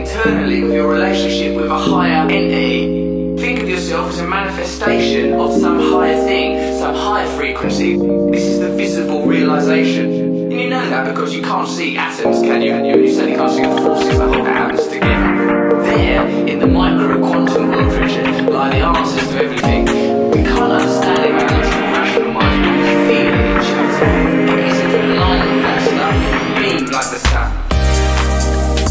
internally with your relationship with a higher entity. Think of yourself as a manifestation of some higher thing, some higher frequency. This is the visible realization. And you know that because you can't see atoms, can you? And you certainly can't see the forces that hold atoms together. There, in the micro quantum world, Richard, lie the answers to everything. We can't understand it with literal rational mind. We feel it intuitively. But it's in line with that stuff. Being like the sun.